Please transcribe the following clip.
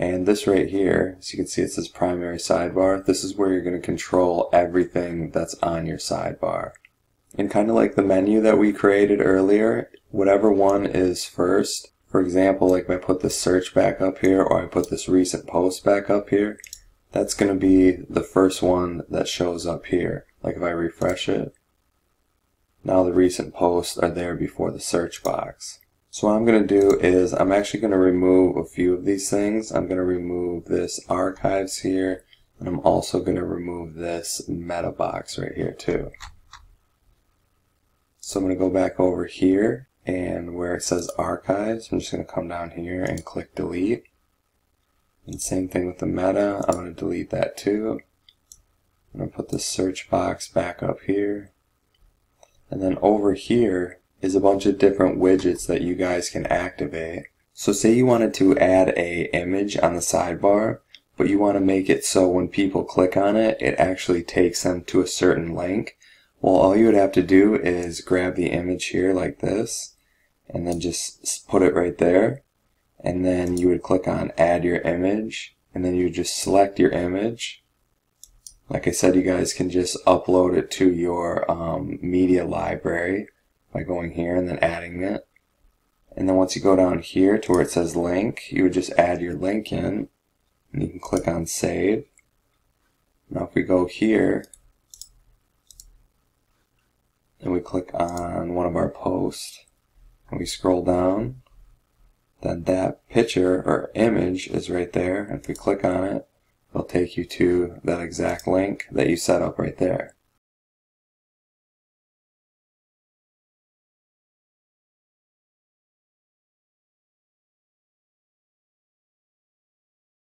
And this right here, as you can see, it says primary sidebar. This is where you're going to control everything that's on your sidebar. And kind of like the menu that we created earlier, whatever one is first, for example, like if I put this search back up here or I put this recent post back up here, that's going to be the first one that shows up here. Like if I refresh it, now the recent posts are there before the search box. So what I'm going to do is I'm actually going to remove a few of these things. I'm going to remove this archives here, and I'm also going to remove this meta box right here too. So I'm going to go back over here, and where it says archives, I'm just going to come down here and click delete. And same thing with the meta, I'm going to delete that too. I'm going to put the search box back up here. And then over here is a bunch of different widgets that you guys can activate. So say you wanted to add an image on the sidebar, but you want to make it so when people click on it, it actually takes them to a certain link. Well, all you would have to do is grab the image here like this, and then just put it right there, and then you would click on add your image, and then you would just select your image. Like I said, you guys can just upload it to your media library by going here and then adding it. And then once you go down here to where it says link, you would just add your link in, and you can click on save. Now if we go here, and we click on one of our posts, and we scroll down, then that picture or image is right there. If we click on it, it'll take you to that exact link that you set up right there.